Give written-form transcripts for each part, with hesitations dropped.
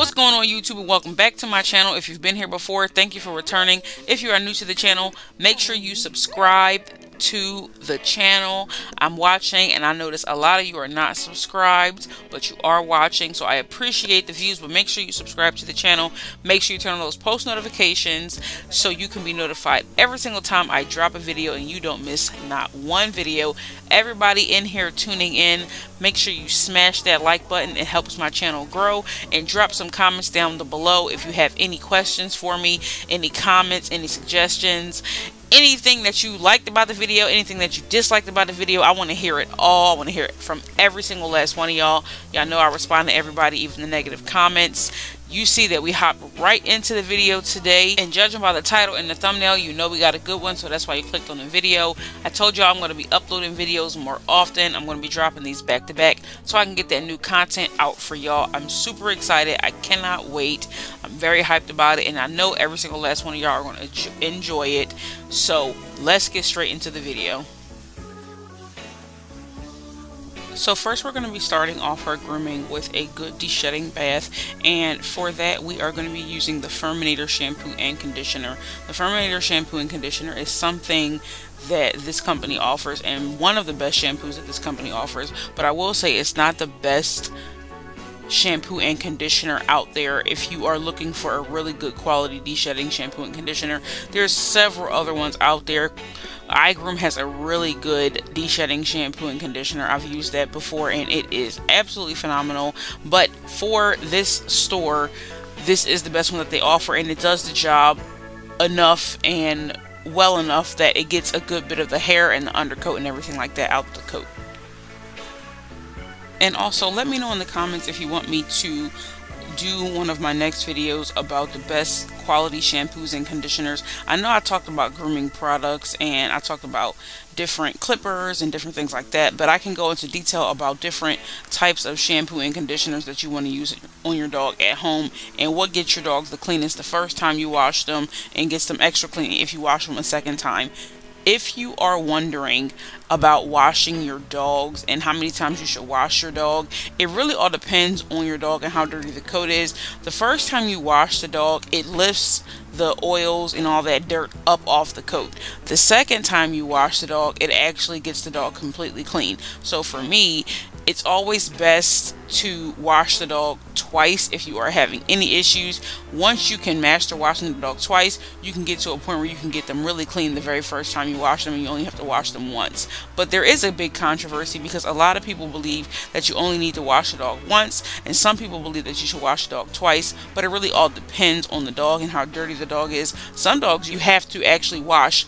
What's going on, YouTube, and welcome back to my channel. If you've been here before, thank you for returning. If you are new to the channel, make sure you subscribe to the channel. I'm watching, and I notice a lot of you are not subscribed, but you are watching, so I appreciate the views. But make sure you subscribe to the channel. Make sure you turn on those post notifications so you can be notified every single time I drop a video and you don't miss not one video. Everybody in here tuning in, make sure you smash that like button. It helps my channel grow. And drop some comments down below if you have any questions for me, any comments, any suggestions, anything that you liked about the video, anything that you disliked about the video. I want to hear it all. I want to hear it from every single last one of y'all. Y'all know I respond to everybody, even the negative comments. You see that we hop right into the video today, and judging by the title and the thumbnail, you know we got a good one, so that's why you clicked on the video. I told y'all I'm going to be uploading videos more often. I'm going to be dropping these back to back so I can get that new content out for y'all. I'm super excited. I cannot wait. I'm very hyped about it, and I know every single last one of y'all are going to enjoy it. So let's get straight into the video. So first, we're going to be starting off our grooming with a good de-shedding bath, and for that we are going to be using the Furminator shampoo and conditioner. The Furminator shampoo and conditioner is something that this company offers, and one of the best shampoos that this company offers, but I will say it's not the best shampoo and conditioner out there. If you are looking for a really good quality de-shedding shampoo and conditioner, there's several other ones out there. iGroom has a really good de-shedding shampoo and conditioner. I've used that before and it is absolutely phenomenal, but for this store, this is the best one that they offer, and it does the job enough and well enough that it gets a good bit of the hair and the undercoat and everything like that out the coat. And also, let me know in the comments if you want me to do one of my next videos about the best quality shampoos and conditioners. I know I talked about grooming products, and I talked about different clippers and different things like that, but I can go into detail about different types of shampoo and conditioners that you want to use on your dog at home, and what gets your dogs the cleanest the first time you wash them and gets them extra clean if you wash them a second time. If you are wondering about washing your dogs and how many times you should wash your dog, it really all depends on your dog and how dirty the coat is. The first time you wash the dog, it lifts the oils and all that dirt up off the coat. The second time you wash the dog, it actually gets the dog completely clean. So for me, it's always best to wash the dog twice if you are having any issues. Once you can master washing the dog twice, you can get to a point where you can get them really clean the very first time you wash them, and you only have to wash them once. But there is a big controversy, because a lot of people believe that you only need to wash the dog once, and some people believe that you should wash the dog twice, but it really all depends on the dog and how dirty the dog is. Some dogs you have to actually wash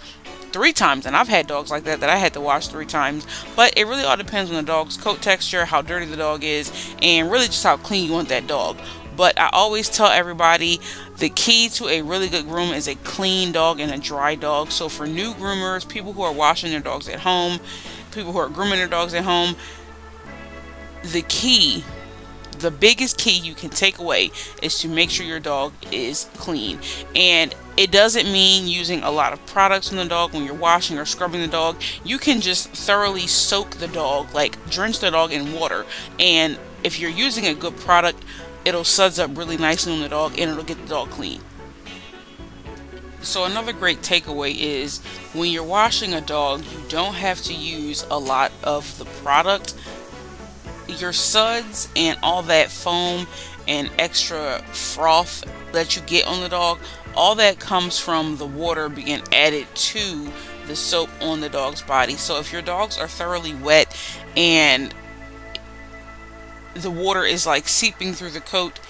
three times, and I've had dogs like that I had to wash three times, but it really all depends on the dog's coat texture, how dirty the dog is, and really just how clean you want that dog. But I always tell everybody, the key to a really good groom is a clean dog and a dry dog. So for new groomers, people who are washing their dogs at home, people who are grooming their dogs at home, the key, the biggest key you can take away, is to make sure your dog is clean. And it doesn't mean using a lot of products on the dog when you're washing or scrubbing the dog. You can just thoroughly soak the dog, like drench the dog in water, and if you're using a good product, it'll suds up really nicely on the dog and it'll get the dog clean. So another great takeaway is, when you're washing a dog, you don't have to use a lot of the product. Your suds and all that foam and extra froth that you get on the dog, all that comes from the water being added to the soap on the dog's body. So if your dogs are thoroughly wet and the water is like seeping through the coat,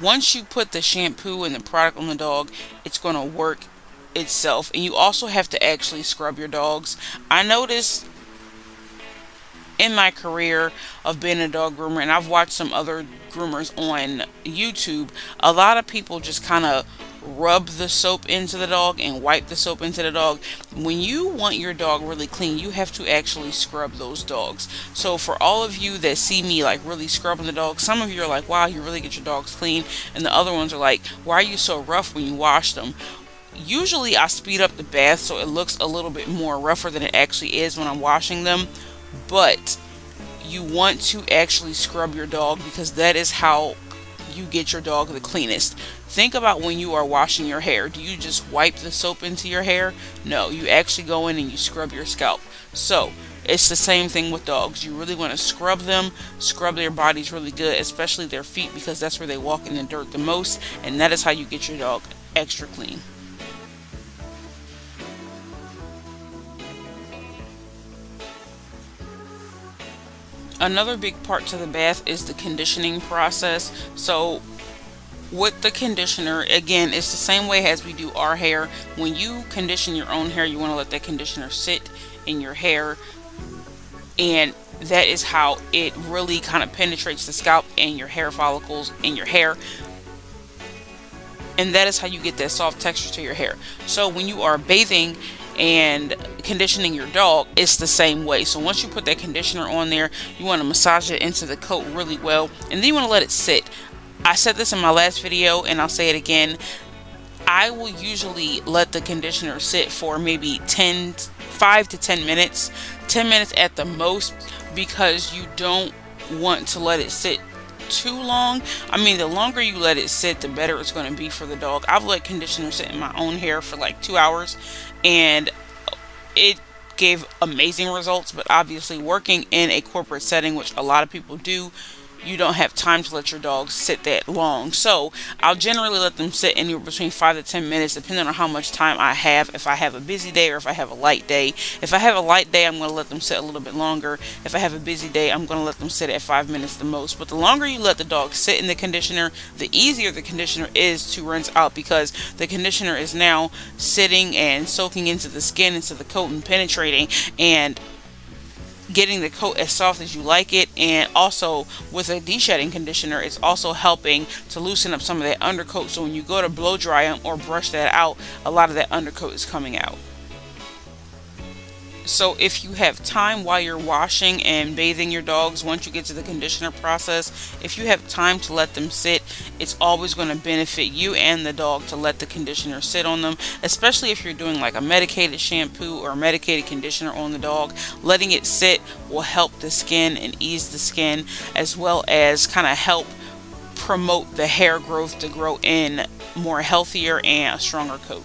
once you put the shampoo and the product on the dog, it's going to work itself. And you also have to actually scrub your dogs. I noticed in my career of being a dog groomer, and I've watched some other groomers on YouTube, a lot of people just kind of rub the soap into the dog and wipe the soap into the dog. When you want your dog really clean, you have to actually scrub those dogs. So for all of you that see me like really scrubbing the dog, some of you are like, wow, you really get your dogs clean, and the other ones are like, why are you so rough when you wash them? Usually I speed up the bath so it looks a little bit more rougher than it actually is when I'm washing them, but you want to actually scrub your dog, because that is how you get your dog the cleanest. Think about when you are washing your hair. Do you just wipe the soap into your hair? No, you actually go in and you scrub your scalp. So it's the same thing with dogs. You really want to scrub them, scrub their bodies really good, especially their feet, because that's where they walk in the dirt the most, and that is how you get your dog extra clean. Another big part to the bath is the conditioning process. So with the conditioner, again, it's the same way as we do our hair. When you condition your own hair, you want to let that conditioner sit in your hair, and that is how it really kind of penetrates the scalp and your hair follicles in your hair, and that is how you get that soft texture to your hair. So when you are bathing and conditioning your dog, it's the same way. So once you put that conditioner on there, you want to massage it into the coat really well, and then you want to let it sit. I said this in my last video and I'll say it again, I will usually let the conditioner sit for maybe 5 to 10 minutes, 10 minutes at the most, because you don't want to let it sit too long. I mean, the longer you let it sit, the better it's going to be for the dog. I've let conditioner sit in my own hair for like 2 hours and it gave amazing results, but obviously working in a corporate setting, which a lot of people do, you don't have time to let your dogs sit that long. So I'll generally let them sit anywhere between 5 to 10 minutes, depending on how much time I have. If I have a busy day or if I have a light day. If I have a light day, I'm going to let them sit a little bit longer. If I have a busy day, I'm going to let them sit at 5 minutes the most. But the longer you let the dog sit in the conditioner, the easier the conditioner is to rinse out, because the conditioner is now sitting and soaking into the skin, into the coat, and penetrating and getting the coat as soft as you like it. And also with a de-shedding conditioner, it's also helping to loosen up some of that undercoat, so when you go to blow dry them or brush that out, a lot of that undercoat is coming out. So if you have time while you're washing and bathing your dogs, once you get to the conditioner process, if you have time to let them sit, it's always going to benefit you and the dog to let the conditioner sit on them, especially if you're doing like a medicated shampoo or a medicated conditioner on the dog. Letting it sit will help the skin and ease the skin, as well as kind of help promote the hair growth to grow in more healthier and a stronger coat.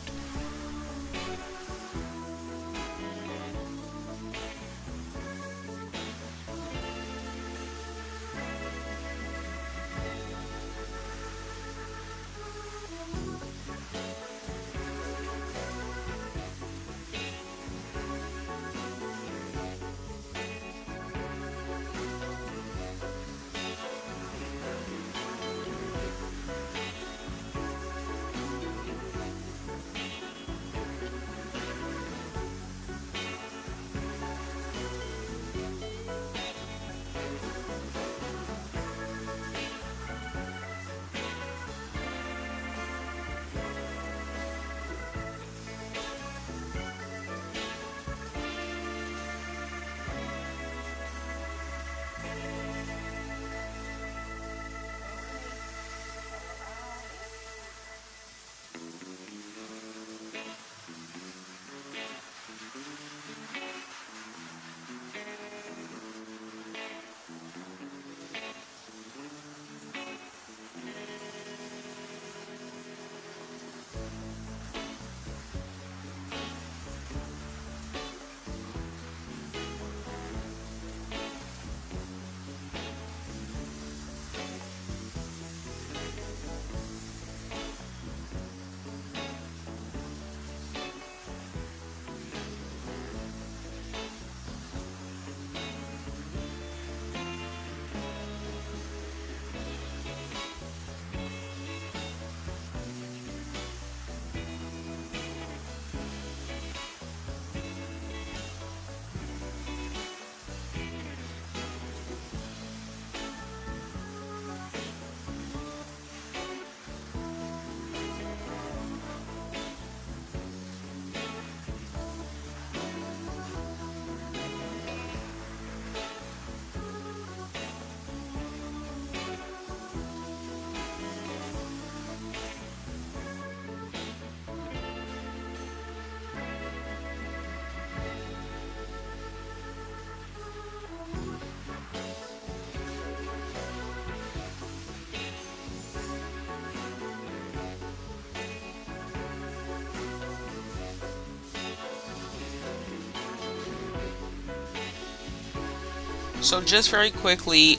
So just very quickly,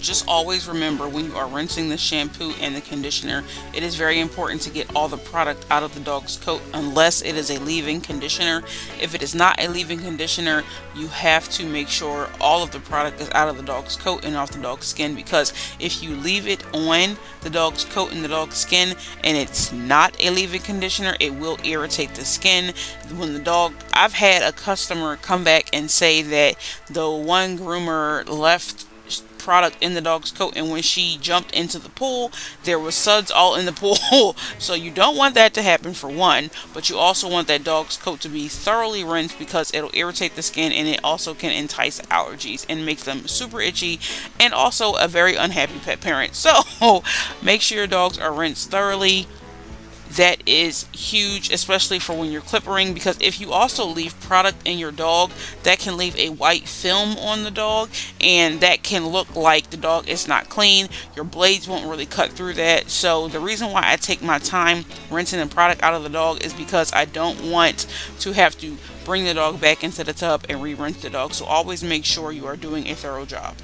just always remember when you are rinsing the shampoo and the conditioner, it is very important to get all the product out of the dog's coat unless it is a leave-in conditioner. If it is not a leave-in conditioner, you have to make sure all of the product is out of the dog's coat and off the dog's skin, because if you leave it on the dog's coat and the dog's skin and it's not a leave-in conditioner, it will irritate the skin. When the dog, I've had a customer come back and say that the one groomer left product in the dog's coat, and when she jumped into the pool there was suds all in the pool. So you don't want that to happen, for one, but you also want that dog's coat to be thoroughly rinsed because it'll irritate the skin, and it also can entice allergies and make them super itchy, and also a very unhappy pet parent. So make sure your dogs are rinsed thoroughly. That is huge, especially for when you're clippering, because if you also leave product in your dog, that can leave a white film on the dog, and that can look like the dog is not clean. Your blades won't really cut through that. So the reason why I take my time rinsing the product out of the dog is because I don't want to have to bring the dog back into the tub and re-rinse the dog. So always make sure you are doing a thorough job.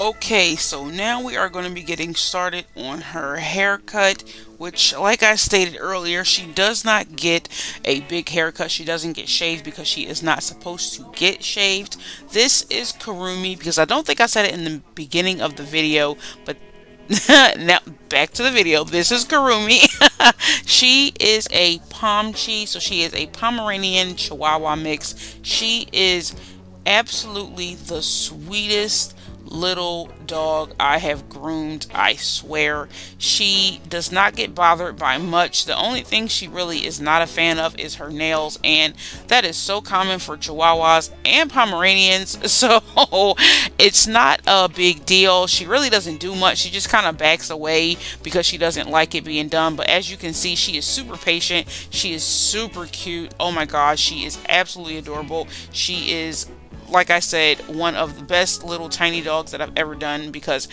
Okay, so now we are going to be getting started on her haircut, which, like I stated earlier, she does not get a big haircut. She doesn't get shaved because she is not supposed to get shaved. This is Kurumi, because I don't think I said it in the beginning of the video, but now back to the video. This is Kurumi. She is a Pomchi, so she is a Pomeranian Chihuahua mix. She is absolutely the sweetest little dog I have groomed, I swear. She does not get bothered by much. The only thing she really is not a fan of is her nails, and that is so common for Chihuahuas and Pomeranians, so it's not a big deal. She really doesn't do much. She just kind of backs away because she doesn't like it being done, but as you can see, she is super patient. She is super cute. Oh my gosh, she is absolutely adorable. She is, like I said, one of the best little tiny dogs that I've ever done, because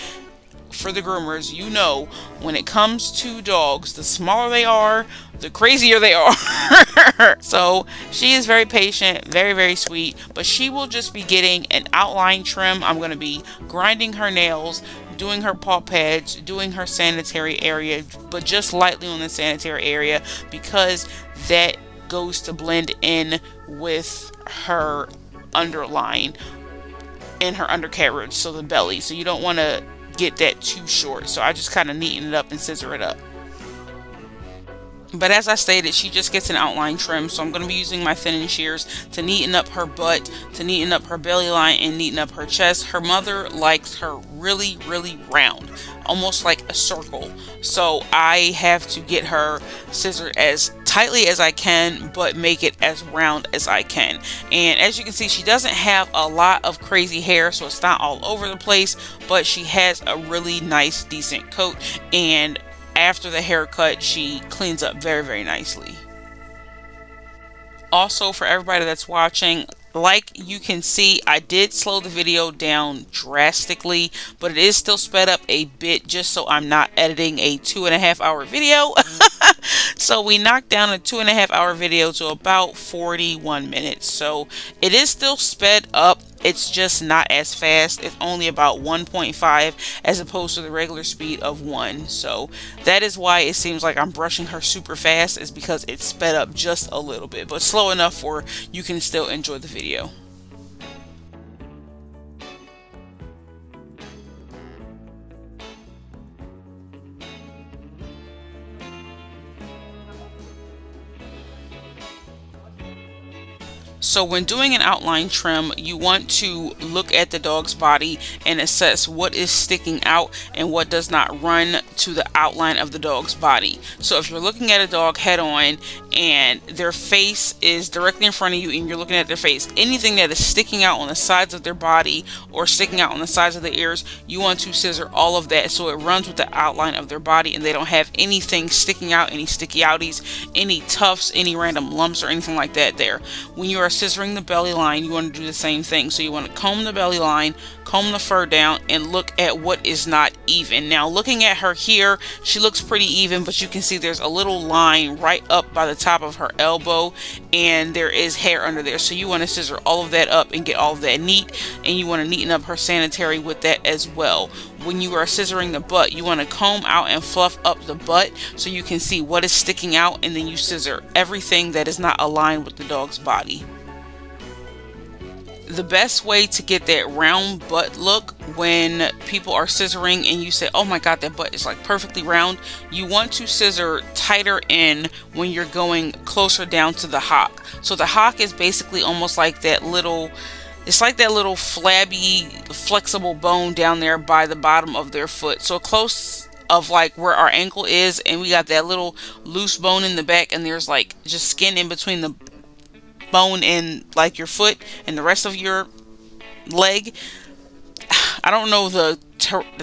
for the groomers, you know, when it comes to dogs, the smaller they are, the crazier they are. So she is very patient, very, very sweet, but she will just be getting an outline trim. I'm going to be grinding her nails, doing her paw pads, doing her sanitary area, but just lightly on the sanitary area, because that goes to blend in with her underline in her undercarriage, so the belly. So you don't want to get that too short, so I just kind of neaten it up and scissor it up. But as I stated, she just gets an outline trim, so I'm going to be using my thinning shears to neaten up her butt, to neaten up her belly line, and neaten up her chest. Her mother likes her really, really round, almost like a circle, so I have to get her scissored as tightly as I can, but make it as round as I can. And as you can see, she doesn't have a lot of crazy hair, so it's not all over the place, but she has a really nice, decent coat, and after the haircut, she cleans up very, very nicely. Also, for everybody that's watching, like you can see, I did slow the video down drastically, but it is still sped up a bit just so I'm not editing a 2.5 hour video. So we knocked down a 2.5 hour video to about 41 minutes. So it is still sped up. It's just not as fast. It's only about 1.5 as opposed to the regular speed of 1. So that is why it seems like I'm brushing her super fast, is because it's sped up just a little bit, but slow enough for you can still enjoy the video. So when doing an outline trim, you want to look at the dog's body and assess what is sticking out and what does not run to the outline of the dog's body. So if you're looking at a dog head on and their face is directly in front of you and you're looking at their face, anything that is sticking out on the sides of their body or sticking out on the sides of the ears, you want to scissor all of that so it runs with the outline of their body and they don't have anything sticking out, any sticky outies, any tufts, any random lumps or anything like that there. When you are scissoring the belly line, you want to do the same thing. So you want to comb the belly line, comb the fur down, and look at what is not even. Now looking at her here, she looks pretty even, but you can see there's a little line right up by the top of her elbow, and there is hair under there. So you want to scissor all of that up and get all of that neat, and you want to neaten up her sanitary with that as well. When you are scissoring the butt, you want to comb out and fluff up the butt so you can see what is sticking out, and then you scissor everything that is not aligned with the dog's body. The best way to get that round butt look, when people are scissoring and you say, oh my god, that butt is like perfectly round, you want to scissor tighter in when you're going closer down to the hock. So the hock is basically almost like that little, it's like that little flabby flexible bone down there by the bottom of their foot, so close of like where our ankle is, and we got that little loose bone in the back, and there's like just skin in between the bone in like your foot and the rest of your leg. I don't know the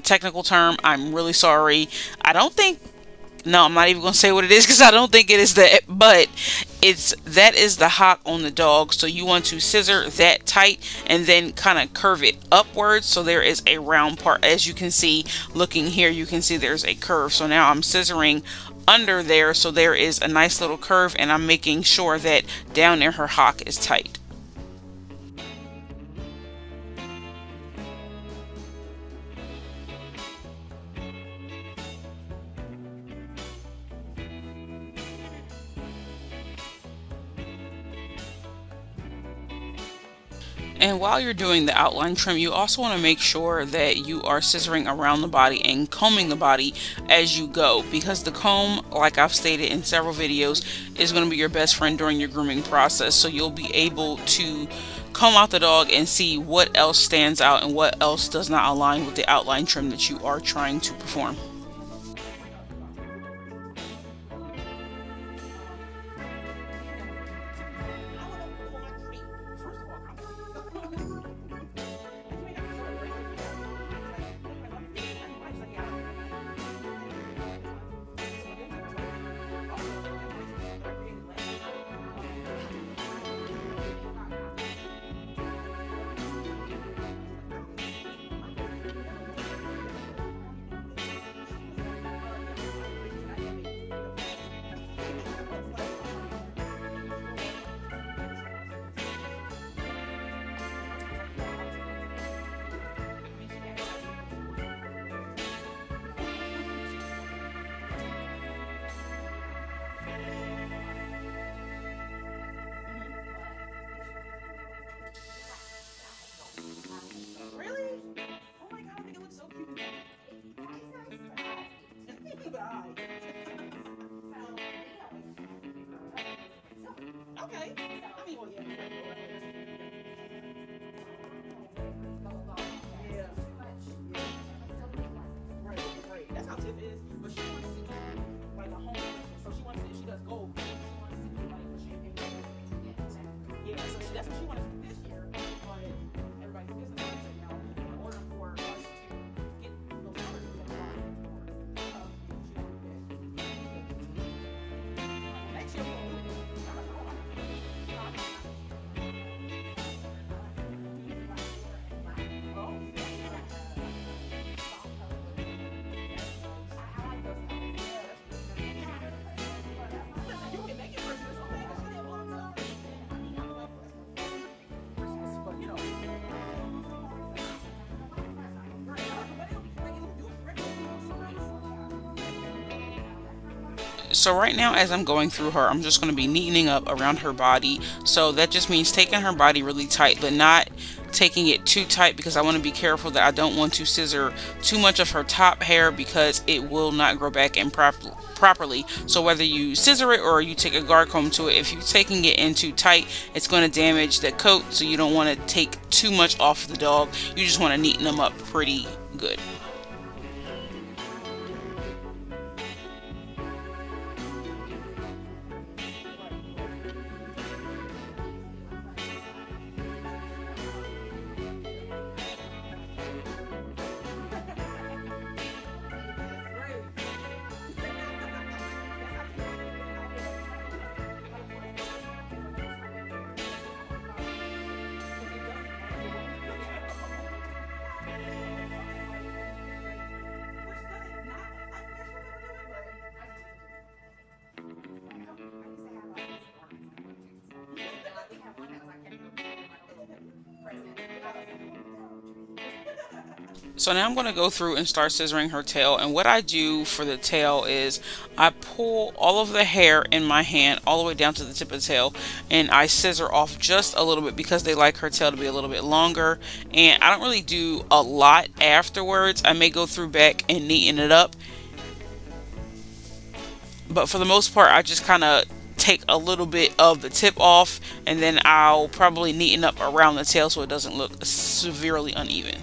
technical term, I'm really sorry. I don't think, no, I'm not even gonna say what it is because I don't think it is that, but it's, that is the hock on the dog. So you want to scissor that tight and then kind of curve it upwards so there is a round part. As you can see, looking here, you can see there's a curve, so now I'm scissoring under there so there is a nice little curve, and I'm making sure that down there her hock is tight. And while you're doing the outline trim, you also want to make sure that you are scissoring around the body and combing the body as you go, because the comb, like I've stated in several videos, is going to be your best friend during your grooming process. So you'll be able to comb out the dog and see what else stands out and what else does not align with the outline trim that you are trying to perform. So right now, as I'm going through her, I'm just going to be neatening up around her body. So that just means taking her body really tight, but not taking it too tight, because I want to be careful that I don't want to scissor too much of her top hair, because it will not grow back in properly. So whether you scissor it or you take a guard comb to it, if you're taking it in too tight, it's going to damage the coat. So you don't want to take too much off the dog. You just want to neaten them up pretty good. So now I'm going to go through and start scissoring her tail, and what I do for the tail is I pull all of the hair in my hand all the way down to the tip of the tail, and I scissor off just a little bit, because they like her tail to be a little bit longer. And I don't really do a lot afterwards. I may go through back and neaten it up, but for the most part I just kind of take a little bit of the tip off, and then I'll probably neaten up around the tail so it doesn't look severely uneven.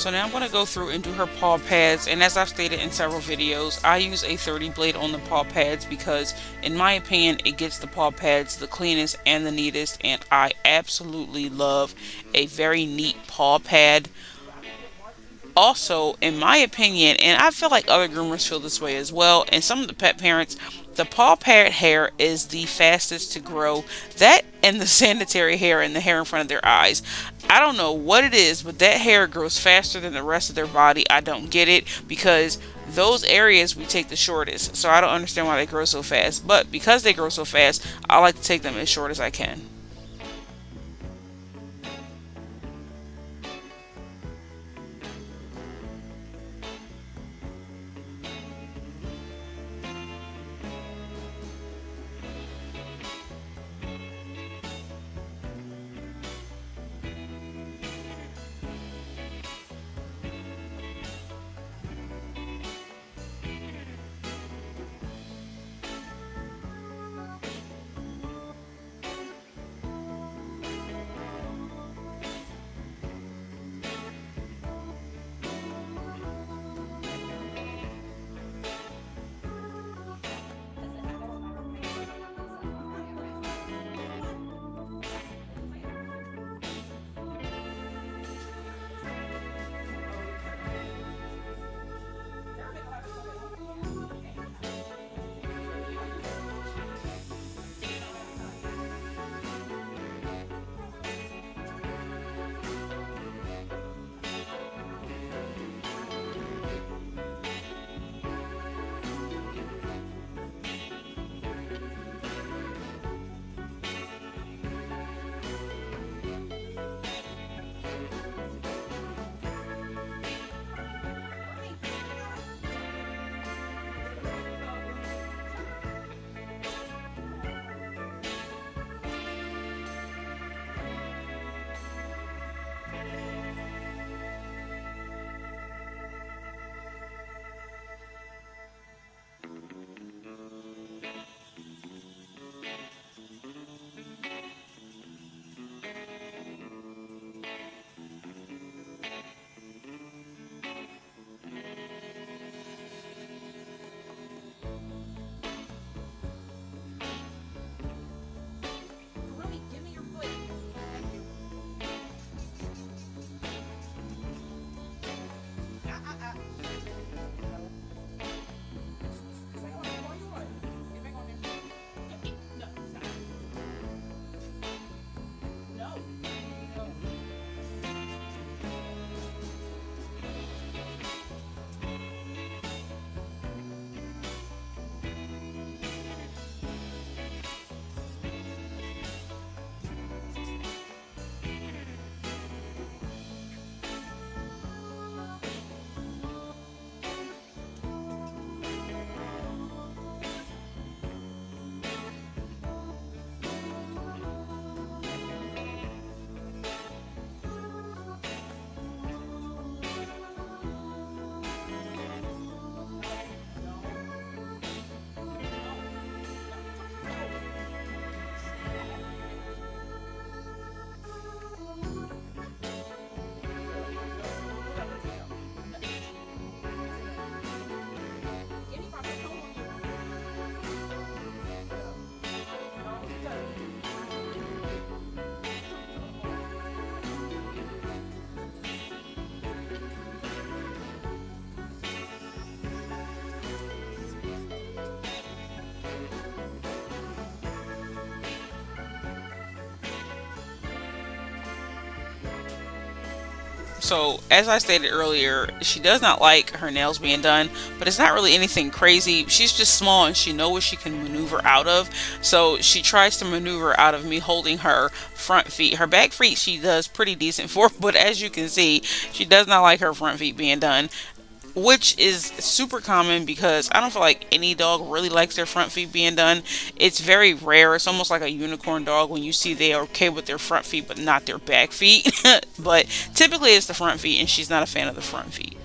So now I'm going to go through and do her paw pads, and as I've stated in several videos, I use a 30 blade on the paw pads because in my opinion it gets the paw pads the cleanest and the neatest, and I absolutely love a very neat paw pad. Also, in my opinion, and I feel like other groomers feel this way as well, and some of the pet parents, the paw pad hair is the fastest to grow. That and the sanitary hair and the hair in front of their eyes. I don't know what it is, but that hair grows faster than the rest of their body. I don't get it because those areas we take the shortest. So I don't understand why they grow so fast. But because they grow so fast, I like to take them as short as I can. So as I stated earlier, she does not like her nails being done, but it's not really anything crazy. She's just small and she knows what she can maneuver out of. So she tries to maneuver out of me holding her front feet. Her back feet she does pretty decent for, but as you can see, she does not like her front feet being done, which is super common because I don't feel like any dog really likes their front feet being done. It's very rare. It's almost like a unicorn dog when you see they are okay with their front feet but not their back feet. But typically it's the front feet, and she's not a fan of the front feet.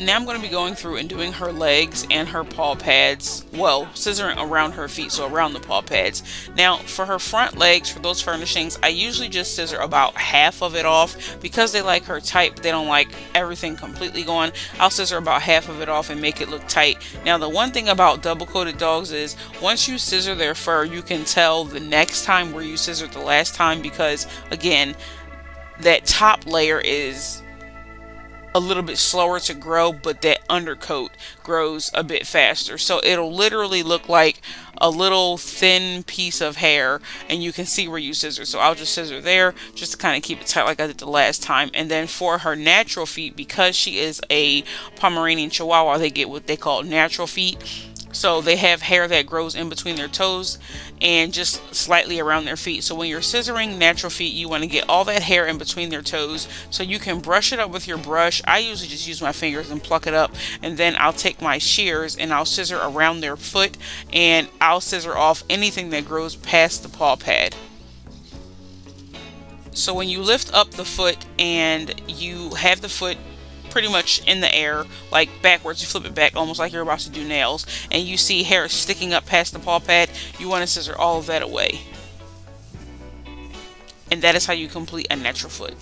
Now I'm going to be going through and doing her legs and her paw pads, well, scissoring around her feet, so around the paw pads. Now for her front legs, for those furnishings, I usually just scissor about half of it off because they like her type. They don't like everything completely gone. I'll scissor about half of it off and make it look tight. Now the one thing about double-coated dogs is once you scissor their fur, you can tell the next time where you scissored the last time because, again, that top layer is a little bit slower to grow, but that undercoat grows a bit faster, so it'll literally look like a little thin piece of hair and you can see where you scissor. So I'll just scissor there just to kind of keep it tight like I did the last time. And then for her natural feet, because she is a Pomeranian Chihuahua, they get what they call natural feet. So they have hair that grows in between their toes and just slightly around their feet. So when you're scissoring natural feet, you want to get all that hair in between their toes. So you can brush it up with your brush. I usually just use my fingers and pluck it up, and then I'll take my shears and I'll scissor around their foot and I'll scissor off anything that grows past the paw pad. So when you lift up the foot and you have the foot pretty much in the air, like backwards, you flip it back almost like you're about to do nails, and you see hair sticking up past the paw pad, you want to scissor all of that away. And that is how you complete a natural foot.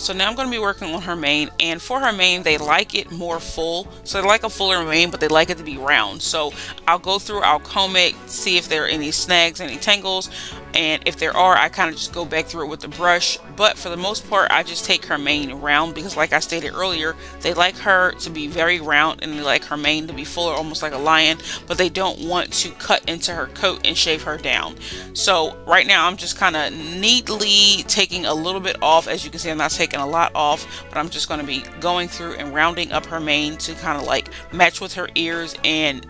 So now I'm going to be working on her mane, and for her mane, they like it more full. So they like a fuller mane, but they like it to be round. So I'll go through, I'll comb it, see if there are any snags, any tangles, and if there are, I kind of just go back through it with the brush. But for the most part, I just take her mane round because, like I stated earlier, they like her to be very round and they like her mane to be fuller, almost like a lion, but they don't want to cut into her coat and shave her down. So right now, I'm just kind of neatly taking a little bit off. As you can see, I'm not taking a lot off, but I'm just going to be going through and rounding up her mane to kind of like match with her ears and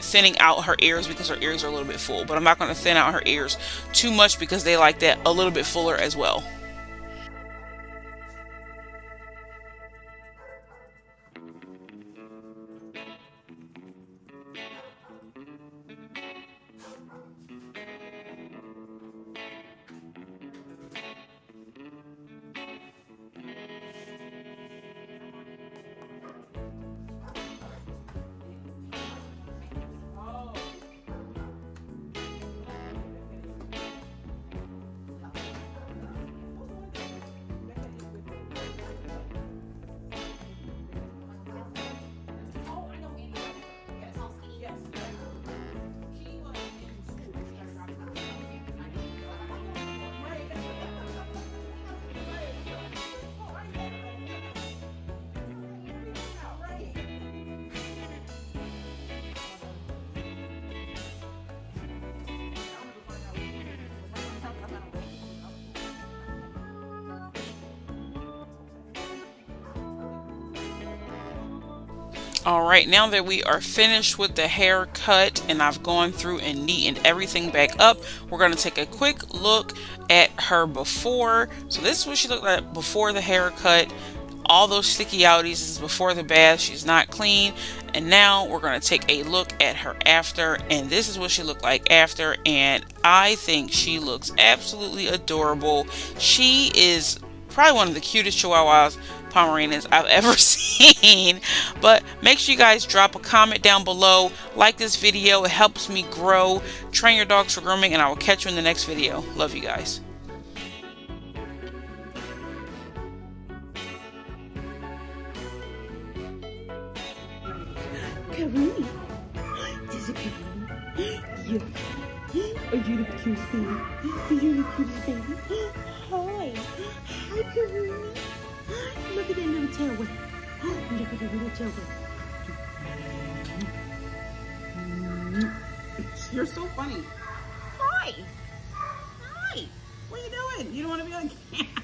thinning out her ears because her ears are a little bit full, but I'm not going to thin out her ears too much because they like that a little bit fuller as well. Alright, now that we are finished with the haircut and I've gone through and neatened everything back up, we're going to take a quick look at her before. So this is what she looked like before the haircut. All those sticky outies, this is before the bath. She's not clean. And now we're going to take a look at her after, and this is what she looked like after, and I think she looks absolutely adorable. She is probably one of the cutest Chihuahuas, Pomeranians I've ever seen. But make sure you guys drop a comment down below, like this video, it helps me grow. Train your dogs for grooming, and I will catch you in the next video. Love you guys. Kurumi, this is Kurumi. Are you the cutest baby? Are you the cutest baby? Hi, hi Kurumi. Look at that little tail whip. Look at that little tail whip. You're so funny. Hi. Hi. What are you doing? You don't want to be on camera.